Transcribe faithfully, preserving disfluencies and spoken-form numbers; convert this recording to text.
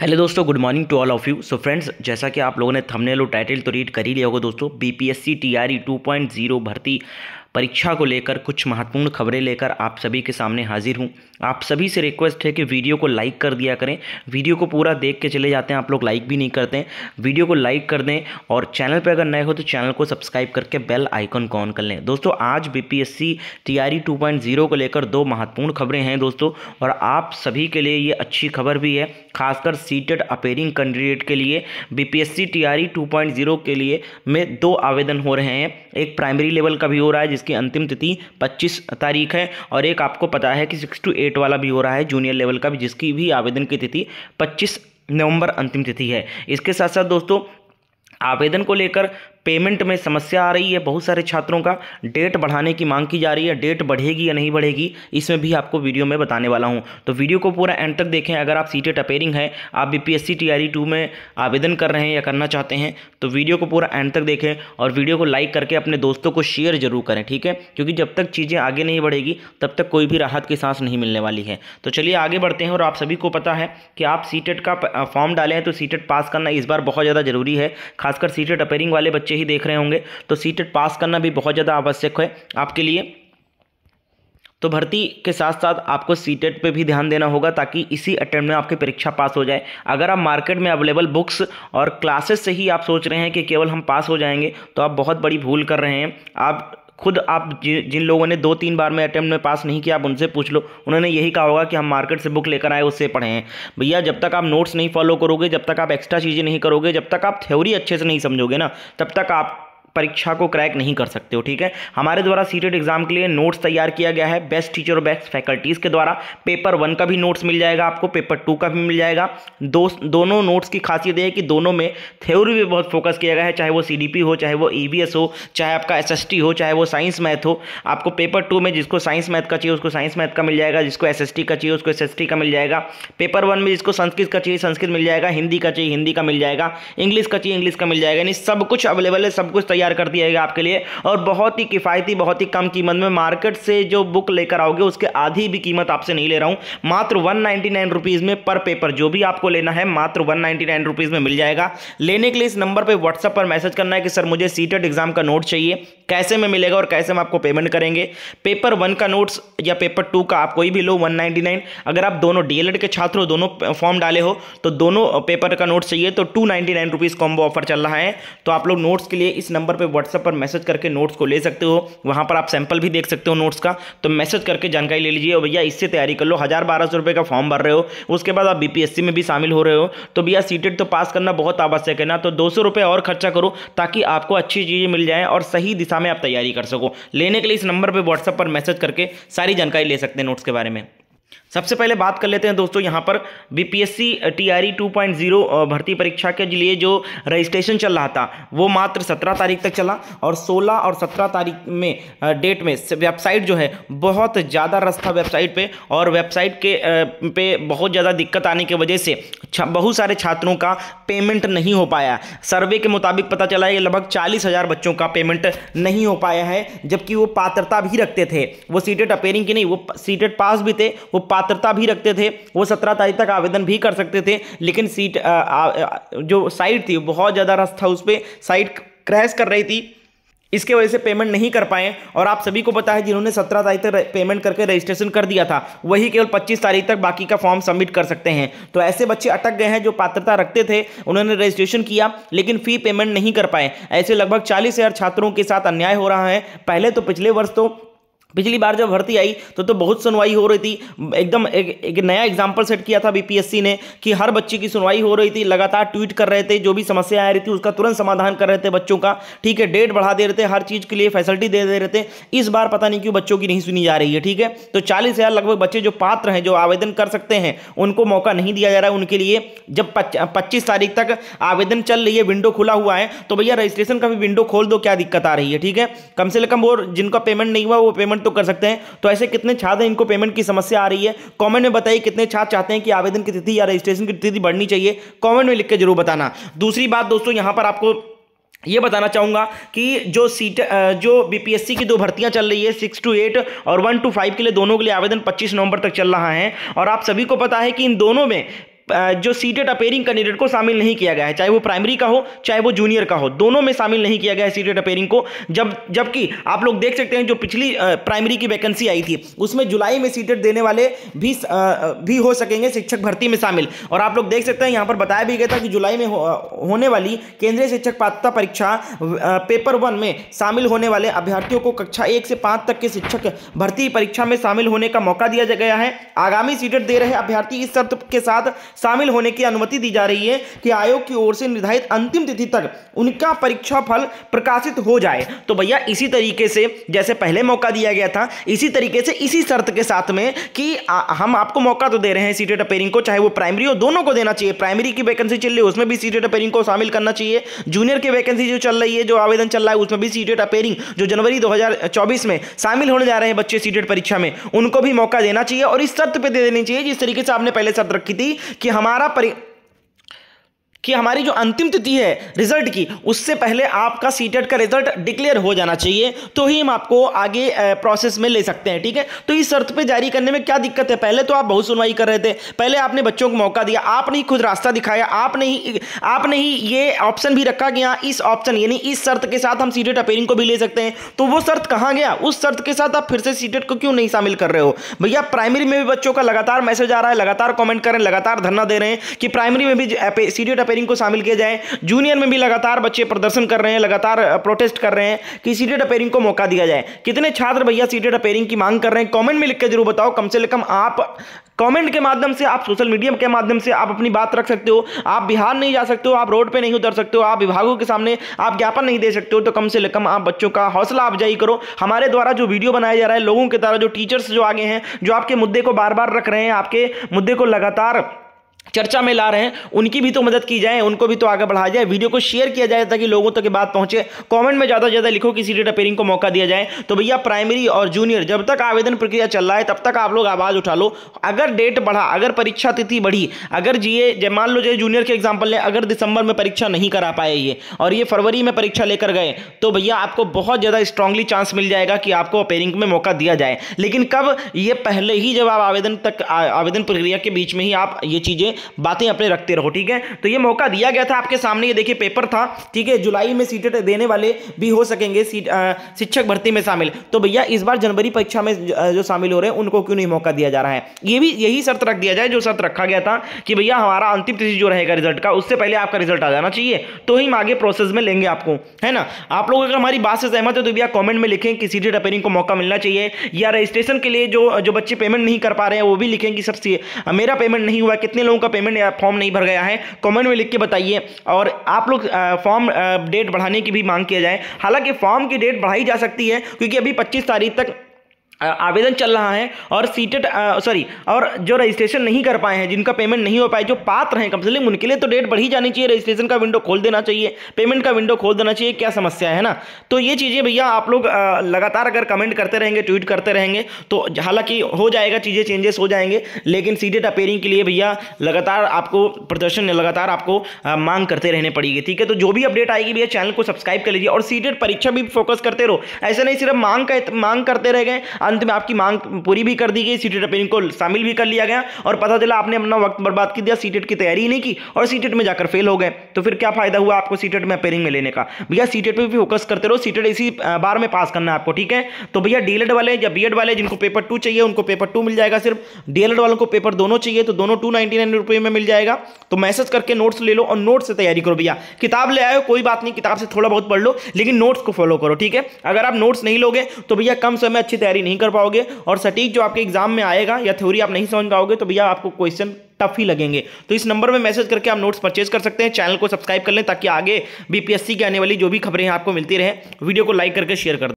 Hello दोस्तों, good morning to all of you. So friends, जैसा कि आप लोगों ने थंबनेल और टाइटल तो रीड कर ही लिया होगा दोस्तों, BPSC TRE two point zero भर्ती परीक्षा को लेकर कुछ महत्वपूर्ण खबरें लेकर आप सभी के सामने हाजिर हूँ। आप सभी से रिक्वेस्ट है कि वीडियो को लाइक कर दिया करें। वीडियो को पूरा देख के चले जाते हैं आप लोग, लाइक भी नहीं करते हैं। वीडियो को लाइक कर दें और चैनल पर अगर नए हो तो चैनल को सब्सक्राइब करके बेल आइकन को ऑन कर लें। दोस्तों, आज BPSC TRE two point zero को लेकर दो महत्वपूर्ण खबरें हैं दोस्तों, और आप सभी के लिए ये अच्छी खबर भी है, खासकर सीटेट अपेयरिंग कैंडिडेट के लिए। BPSC TRE two point zero के लिए में दो आवेदन हो रहे हैं, एक प्राइमरी लेवल का भी हो रहा है की अंतिम तिथि पच्चीस तारीख है, और एक आपको पता है कि सिक्स टू एट वाला भी हो रहा है जूनियर लेवल का भी, जिसकी भी आवेदन की तिथि पच्चीस नवंबर अंतिम तिथि है। इसके साथ साथ दोस्तों, आवेदन को लेकर पेमेंट में समस्या आ रही है बहुत सारे छात्रों का। डेट बढ़ाने की मांग की जा रही है, डेट बढ़ेगी या नहीं बढ़ेगी इसमें भी आपको वीडियो में बताने वाला हूं, तो वीडियो को पूरा एंड तक देखें। अगर आप सीटेट अपेयरिंग है, आप बीपीएससी टीआरई टू में आवेदन कर रहे हैं या करना चाहते हैं, तो वीडियो को पूरा एंड तक देखें और वीडियो को लाइक करके अपने दोस्तों को शेयर जरूर करें, ठीक है, क्योंकि जब तक चीज़ें आगे नहीं बढ़ेगी तब तक कोई भी राहत की सांस नहीं मिलने वाली है। तो चलिए आगे बढ़ते हैं। और आप सभी को पता है कि आप सीटेट का फॉर्म डालें तो सीटेट पास करना इस बार बहुत ज़्यादा ज़रूरी है, खासकर सीटेट अपेयरिंग वाले बच्चे ही देख रहे होंगे, तो सीटेट पास करना भी बहुत ज़्यादा आवश्यक है आपके लिए। तो भर्ती के साथ साथ आपको सीटेट पे भी ध्यान देना होगा ताकि इसी अटेम्प्ट में आपकी परीक्षा पास हो जाए। अगर आप मार्केट में अवेलेबल बुक्स और क्लासेस से ही आप सोच रहे हैं कि केवल हम पास हो जाएंगे, तो आप बहुत बड़ी भूल कर रहे हैं। आप खुद आप जिन लोगों ने दो तीन बार में अटेम्प्ट में पास नहीं किया, आप उनसे पूछ लो, उन्होंने यही कहा होगा कि हम मार्केट से बुक लेकर आए उससे पढ़े हैं। भैया, जब तक आप नोट्स नहीं फॉलो करोगे, जब तक आप एक्स्ट्रा चीज़ें नहीं करोगे, जब तक आप थ्योरी अच्छे से नहीं समझोगे ना, तब तक आप परीक्षा को क्रैक नहीं कर सकते हो, ठीक है। हमारे द्वारा सीटेट एग्जाम के लिए नोट्स तैयार किया गया है बेस्ट टीचर और बेस्ट फैकल्टीज़ के द्वारा। पेपर वन का भी नोट्स मिल जाएगा आपको, पेपर टू का भी मिल जाएगा। दो दोनों नोट्स की खासियत है कि दोनों में थ्योरी भी बहुत फोकस किया गया है, चाहे वो सीडीपी हो, चाहे वो ईवीएस हो, चाहे आपका एसएसटी हो, चाहे वो साइंस मैथ हो। आपको पेपर टू में जिसको साइंस मैथ का चाहिए उसको साइंस मैथ का मिल जाएगा, जिसको एसएसटी का चाहिए उसको एसएसटी का मिल जाएगा। पेपर वन में जिसको संस्कृत का चाहिए संस्कृत मिल जाएगा, हिंदी का चाहिए हिंदी का मिल जाएगा, इंग्लिश का चाहिए इंग्लिश का मिल जाएगा। यानी सब कुछ अवेलेबल है, सब कुछ कर दिया गया आपके लिए, और बहुत ही किफायती, बहुत ही कम कीमत में। मार्केट से जो बुक लेकर आओगे उसके आधी भी कीमत आपसे नहीं ले रहा हूं, मात्र एक सौ निन्यानवे रुपीस में पर पेपर। जो भी आपको लेना है मात्र एक सौ निन्यानवे रुपीस में मिल जाएगा। लेने के लिए इस नंबर पे व्हाट्सएप पर मैसेज करना है कि सर मुझे सीटेट एग्जाम का नोट चाहिए, कैसे में मिलेगा और कैसे हम आपको पेमेंट करेंगे। पेपर वन का नोट्स या पेपर टू का आप कोई भी लो, एक सौ निन्यानवे। अगर आप दोनों डीएलएड के छात्र हो, दोनों फॉर्म डाले हो, तो दोनों पेपर का नोट्स चाहिए, तो two ninety nine rupees combo offer चल रहा है। तो आप लोग नोट्स के लिए इस नंबर पर व्हाट्सएप पर मैसेज करके नोट्स को ले सकते हो, वहां पर आप सैंपल भी देख सकते हो नोट्स का, तो मैसेज करके जानकारी ले लीजिए। और भैया इससे तैयारी कर लो, हज़ार बारह सौ रुपये का फॉर्म भर रहे हो, उसके बाद आप बीपीएससी में भी शामिल हो रहे हो, तो भैया सीटेट तो पास करना बहुत आवश्यक है ना, तो दो सौ रुपये और खर्चा करो ताकि आपको अच्छी चीज़ें मिल जाएँ और सही दिशा में आप तैयारी कर सको। लेने के लिए इस नंबर पर व्हाट्सएप पर मैसेज करके सारी जानकारी ले सकते हैं नोट्स के बारे में। सबसे पहले बात कर लेते हैं दोस्तों, यहाँ पर BPSC TRE two point zero भर्ती परीक्षा के लिए जो रजिस्ट्रेशन चल रहा था वो मात्र सत्रह तारीख तक चला, और सोलह और सत्रह तारीख में डेट में वेबसाइट जो है बहुत ज़्यादा रस था वेबसाइट पे, और वेबसाइट के पे बहुत ज़्यादा दिक्कत आने की वजह से बहुत सारे छात्रों का पेमेंट नहीं हो पाया। सर्वे के मुताबिक पता चला है लगभग चालीस हज़ार बच्चों का पेमेंट नहीं हो पाया है, जबकि वो पात्रता भी रखते थे, वो सीटेट अपेयरिंग की नहीं, वो सीटेट पास भी थे, वो पात्रता भी रखते थे, वो सत्रह तारीख तक आवेदन भी कर सकते थे, लेकिन सीट आ, आ, जो साइट थी बहुत ज़्यादा रस था उस पर, साइट क्रैश कर रही थी, इसके वजह से पेमेंट नहीं कर पाए। और आप सभी को पता है जिन्होंने सत्रह तारीख तक पेमेंट करके रजिस्ट्रेशन कर दिया था वही केवल पच्चीस तारीख तक बाकी का फॉर्म सबमिट कर सकते हैं। तो ऐसे बच्चे अटक गए हैं जो पात्रता रखते थे, उन्होंने रजिस्ट्रेशन किया लेकिन फ़ी पेमेंट नहीं कर पाए। ऐसे लगभग चालीस हज़ार छात्रों के साथ अन्याय हो रहा है। पहले तो पिछले वर्ष तो पिछली बार जब भर्ती आई तो तो बहुत सुनवाई हो रही थी, एकदम एक, एक नया एग्जाम्पल सेट किया था बीपीएससी ने कि हर बच्चे की सुनवाई हो रही थी, लगातार ट्वीट कर रहे थे, जो भी समस्या आ रही थी उसका तुरंत समाधान कर रहे थे बच्चों का, ठीक है, डेट बढ़ा दे रहे थे, हर चीज़ के लिए फैसिलिटी दे दे रहे थे। इस बार पता नहीं क्यों बच्चों की नहीं सुनी जा रही है, ठीक है। तो चालीस हज़ार लगभग बच्चे जो पात्र हैं, जो आवेदन कर सकते हैं, उनको मौका नहीं दिया जा रहा है। उनके लिए जब पच्चीस तारीख तक आवेदन चल रही है, विंडो खुला हुआ है, तो भैया रजिस्ट्रेशन का भी विंडो खोल दो, क्या दिक्कत आ रही है, ठीक है। कम से कम वो जिनका पेमेंट नहीं हुआ वो पेमेंट तो कर सकते हैं। तो ऐसे कितने छात्र हैं इनको पेमेंट की समस्या आ रही है, कमेंट में बताइए कितने छात्र चाहते हैं कि आवेदन की तिथि या रजिस्ट्रेशन की तिथि बढ़नी चाहिए, कमेंट में लिख के जरूर बताना। दूसरी बात दोस्तों, यहां पर आपको ये बताना चाहूँगा कि जो सीट जो बीपीएससी की दो भर्तियाँ चल रही है, सिक्स टू एट और वन टू फाइव के लिए, दोनों के लिए आवेदन पच्चीस नवंबर तक चल रहा है। और आप सभी को पता है कि इन दोनों में जो सीटेट अपेयरिंग कैंडिडेट को शामिल नहीं किया गया है, चाहे वो प्राइमरी का हो चाहे वो जूनियर का हो, दोनों में शामिल नहीं किया गया है सीटेट अपेयरिंग को। जब जबकि आप लोग देख सकते हैं जो पिछली प्राइमरी की वैकेंसी आई थी उसमें जुलाई में सीटेट देने वाले भी भी हो सकेंगे शिक्षक भर्ती में शामिल। और आप लोग देख सकते हैं यहाँ पर बताया भी गया था कि जुलाई में हो, होने वाली केंद्रीय शिक्षक पात्रता परीक्षा पेपर वन में शामिल होने वाले अभ्यर्थियों को कक्षा एक से पाँच तक के शिक्षक भर्ती परीक्षा में शामिल होने का मौका दिया गया है। आगामी सीटेट दे रहे अभ्यर्थी इस शर्त के साथ शामिल होने की अनुमति दी जा रही है कि आयोग की ओर से निर्धारित अंतिम तिथि तक उनका परीक्षा फल प्रकाशित हो जाए। तो भैया इसी तरीके से जैसे पहले मौका दिया गया था, इसी तरीके से इसी शर्त के साथ में कि आ, हम आपको मौका तो दे रहे हैं सीटेट अपेयरिंग को, चाहे वो प्राइमरी हो, दोनों को देना चाहिए। प्राइमरी की वैकेंसी चल रही है उसमें भी सीटेट अपेयरिंग को शामिल करना चाहिए, जूनियर की वैकेंसी जो चल रही है, जो आवेदन चल रहा है उसमें भी सीटेट अपेयरिंग जो जनवरी दो हजार चौबीस में शामिल होने जा रहे हैं बच्चे सीटेट परीक्षा में, उनको भी मौका देना चाहिए और इस शर्त पर दे देनी चाहिए जिस तरीके से आपने पहले शर्त रखी थी कि हमारा परि कि हमारी जो अंतिम तिथि है रिजल्ट की उससे पहले आपका सीटेट का रिजल्ट डिक्लेयर हो जाना चाहिए, तो ही हम आपको आगे प्रोसेस में ले सकते हैं। ठीक है, तो इस शर्त पे जारी करने में क्या दिक्कत है? पहले तो आप बहुत सुनवाई कर रहे थे, पहले आपने बच्चों को मौका दिया, आपने ही खुद रास्ता दिखाया, आपने ही आपने ही ये ऑप्शन भी रखा कि हाँ इस ऑप्शन यानी इस शर्त के साथ हम सीटेट अपेयरिंग को भी ले सकते हैं, तो वो शर्त कहाँ गया? उस शर्त के साथ आप फिर से सीटेट को क्यों नहीं शामिल कर रहे हो? भैया प्राइमरी में भी बच्चों का लगातार मैसेज आ रहा है, लगातार कॉमेंट कर रहे हैं, लगातार धरना दे रहे हैं कि प्राइमरी में भी सीटेट को शामिल किया जाए। जूनियर में भी लगातार बच्चे प्रदर्शन कर रहे हैं, लगातार प्रोटेस्ट कर रहे हैं कि सीटेट अपेयरिंग को मौका दिया जाए। कितने छात्र भैया सीटेट अपेयरिंग की मांग कर रहे हैं? कमेंट में लिख के जरूर बताओ। कम से कम आप कमेंट के माध्यम से, आप सोशल मीडिया के माध्यम से आप अपनी बात रख सकते हो। आप बिहार नहीं जा सकते हो, आप रोड पे नहीं उतर सकते हो, आप विभागों के सामने आप ज्ञापन नहीं दे सकते हो, तो कम से कम आप बच्चों का हौसला अफजाई करो। हमारे द्वारा जो वीडियो बनाया जा रहा है, लोगों के द्वारा जो टीचर्स जो आगे हैं, जो आपके मुद्दे को बार बार रख रहे हैं, आपके मुद्दे को लगातार चर्चा में ला रहे हैं, उनकी भी तो मदद की जाए, उनको भी तो आगे बढ़ाया जाए, वीडियो को शेयर किया जाए ताकि लोगों तक ये बात पहुंचे। कमेंट में ज़्यादा से ज़्यादा लिखो कि सीटेट अपेयरिंग को मौका दिया जाए। तो भैया प्राइमरी और जूनियर जब तक आवेदन प्रक्रिया चल रहा है तब तक आप लोग आवाज़ उठा लो। अगर डेट बढ़ा, अगर परीक्षा तिथि बढ़ी, अगर ये मान लो जैसे जूनियर के एग्जाम्पल ने अगर दिसंबर में परीक्षा नहीं करा पाए ये और ये फरवरी में परीक्षा लेकर गए, तो भैया आपको बहुत ज़्यादा स्ट्रांगली चांस मिल जाएगा कि आपको अपेयरिंग में मौका दिया जाए। लेकिन कब? ये पहले ही जब आप आवेदन तक आवेदन प्रक्रिया के बीच में ही आप ये चीज़ें बातें अपने रखते रहो। ठीक है, तो ये मौका दिया गया था आपके सामने, ये देखिए पेपर था। ठीक है, जुलाई में सीटेट देने वाले भी हो सकेंगे शिक्षक भर्ती में शामिल। तो भैया इस बार जनवरी परीक्षा में जो शामिल हो रहे हैं उनको क्यों नहीं मौका दिया जा रहा है? ये भी यही शर्त रख दिया जाए जो शर्त रखा गया था कि भैया हमारा अंतिम तिथि जो रहेगा रिजल्ट का उससे पहले आपका रिजल्ट आ जाना चाहिए, तो ही हम आगे प्रोसेस में लेंगे आपको, है ना। आप लोग अगर हमारी बात से सहमत है तो भैया कॉमेंट में लिखें कि सीटेट अपेयरिंग को मौका मिलना चाहिए, या रजिस्ट्रेशन के लिए जो जो बच्चे पेमेंट नहीं कर पा रहे हैं वो भी लिखें कि सर मेरा पेमेंट नहीं हुआ, कितने लोगों का पेमेंट या फॉर्म नहीं भर गया है, कमेंट में लिख के बताइए। और आप लोग फॉर्म डेट बढ़ाने की भी मांग किया जाए। हालांकि फॉर्म की डेट बढ़ाई जा सकती है क्योंकि अभी पच्चीस तारीख तक आवेदन चल रहा है और सीटेट सॉरी और जो रजिस्ट्रेशन नहीं कर पाए हैं, जिनका पेमेंट नहीं हो पाए, जो पात्र हैं कम से कम उनके लिए तो डेट बढ़ी जानी चाहिए। रजिस्ट्रेशन का विंडो खोल देना चाहिए, पेमेंट का विंडो खोल देना चाहिए, क्या समस्या है ना। तो ये चीज़ें भैया आप लोग लगातार अगर कमेंट करते रहेंगे, ट्वीट करते रहेंगे तो हालांकि हो जाएगा, चीज़ें चेंजेस हो जाएंगे, लेकिन सीटेट अपेयरिंग के लिए भैया लगातार आपको प्रदर्शन, लगातार आपको मांग करते रहने पड़ेगी। ठीक है, तो जो भी अपडेट आएगी भैया चैनल को सब्सक्राइब कर लीजिए और सीटेट परीक्षा भी फोकस करते रहो। ऐसे नहीं सिर्फ मांग मांग करते रह गए, अंत में आपकी मांग पूरी भी कर दी गई, सीटेट अपेयरिंग को शामिल भी कर लिया गया और पता चला आपने अपना वक्त बर्बाद कर दिया, सीटेट की तैयारी ही नहीं की और सीटेट में जाकर फेल हो गए, तो फिर क्या फायदा हुआ आपको सीटेट में अपेयरिंग में लेने का। भैया सीटेट पे भी फोकस करते रहो, सीटेट इसी बार में पास करना है आपको। ठीक है, तो भैया डीएलएड वाले या बीएड वाले जिनको पेपर टू चाहिए उनको पेपर टू मिल जाएगा सिर्फ, डीएलएड वालों को पेपर दोनों चाहिए तो दोनों टू नाइनटी नाइन रुपये में मिल जाएगा। तो मैसेज करके नोट्स ले लो और नोट्स से तैयारी करो भैया। किताब ले आए कोई बात नहीं, किताब से थोड़ा बहुत पढ़ लो लेकिन नोट्स को फॉलो करो। ठीक है, अगर आप नोट्स नहीं लोगे तो भैया कम समय अच्छी तैयारी नहीं कर पाओगे और सटीक जो आपके एग्जाम में आएगा या थ्योरी आप नहीं समझ पाओगे तो भैया आपको क्वेश्चन टफ ही लगेंगे। तो इस नंबर में मैसेज करके आप नोट्स परचेज कर सकते हैं। चैनल को सब्सक्राइब कर लें ताकि आगे बीपीएससी की आने वाली जो भी खबरें आपको मिलती रहे। वीडियो को लाइक करके शेयर कर दें।